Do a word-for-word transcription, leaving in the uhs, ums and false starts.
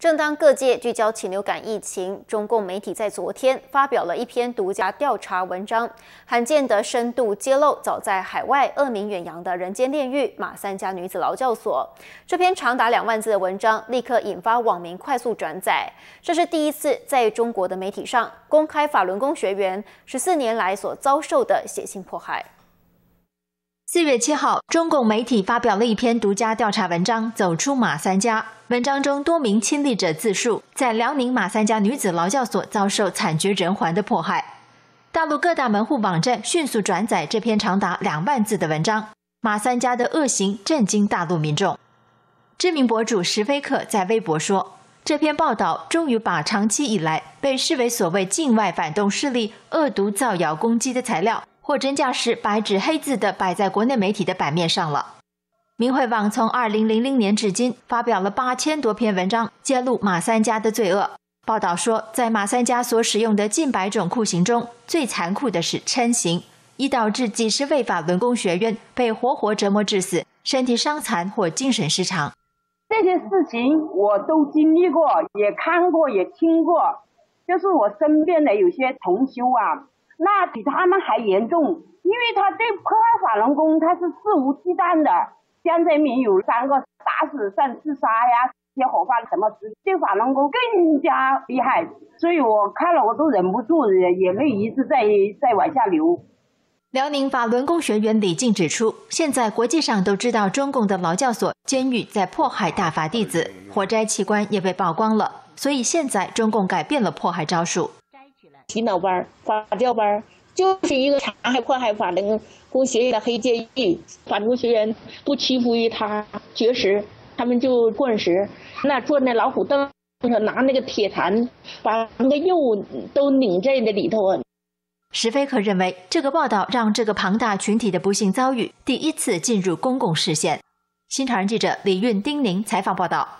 正当各界聚焦禽流感疫情，中共媒体在昨天发表了一篇独家调查文章，罕见的深度揭露早在海外恶名远扬的人间炼狱马三家女子劳教所。这篇长达两万字的文章立刻引发网民快速转载。这是第一次在中国的媒体上公开法轮功学员十四年来所遭受的血腥迫害。 四月七号，中共媒体发表了一篇独家调查文章《走出马三家》。文章中，多名亲历者自述在辽宁马三家女子劳教所遭受惨绝人寰的迫害。大陆各大门户网站迅速转载这篇长达两万字的文章。马三家的恶行震惊大陆民众。知名博主石飞克在微博说：“这篇报道终于把长期以来被视为所谓境外反动势力恶毒造谣攻击的材料。” 货真价实、白纸黑字地摆在国内媒体的版面上了。明慧网从二零零零年至今发表了八千多篇文章，揭露马三家的罪恶。报道说，在马三家所使用的近百种酷刑中，最残酷的是嗔刑，已导致几十位法轮功学员被活活折磨致死，身体伤残或精神失常。这些事情我都经历过，也看过，也听过。就是我身边的有些同修啊。 那比他们还严重，因为他对迫害法轮功，他是肆无忌惮的。江泽民有三个打死算自杀呀，一些伙伴什么事，对法轮功更加厉害。所以我看了我都忍不住眼泪一直在在往下流。辽宁法轮功学员李静指出，现在国际上都知道中共的劳教所、监狱在迫害大法弟子，活摘器官也被曝光了，所以现在中共改变了迫害招数。 洗脑班、法教班，就是一个残害迫害法轮功学员的黑监狱。法轮功学员不屈服于他，绝食，他们就灌食，那坐那老虎凳上，拿那个铁铲，把那个肉都拧在那里头。石飞克认为，这个报道让这个庞大群体的不幸遭遇第一次进入公共视线。新唐人记者李韵、丁宁采访报道。